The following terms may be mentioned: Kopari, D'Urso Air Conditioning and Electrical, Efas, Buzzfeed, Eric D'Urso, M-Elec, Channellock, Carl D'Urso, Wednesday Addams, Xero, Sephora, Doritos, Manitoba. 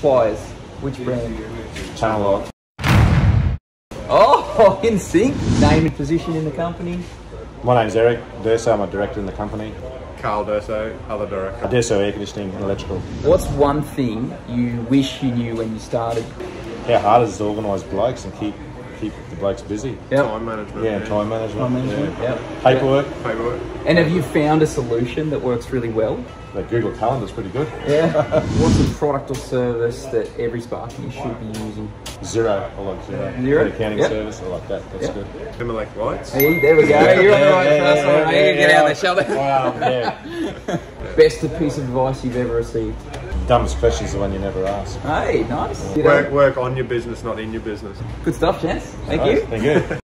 supplies. Which brand? Channellock. Oh, in sync. Name and position in the company? My name's Eric D'Urso, I'm a director in the company. Carl D'Urso, other director. D'Urso Air Conditioning and Electrical. What's one thing you wish you knew when you started? How hard it is to organise blokes and keep the blokes busy. Yep. Time management. Yeah, time management. Time management. Yeah. Yep. Paperwork. Yep. Paperwork. And have you found a solution that works really well? The Google Calendar's pretty good. Yeah. What's a product or service that every Sparky should be using? Xero. I like Xero. Xero? Accounting service, I like that. That's good. M-Elec lights. Hey, there we go. You're on the right person. I need to get out there, shall we? Wow, yeah. Best piece of advice you've ever received? Dumbest question is the one you never ask. Hey, nice. Work on your business, not in your business. Good stuff, Chance. Thank you. Thank you.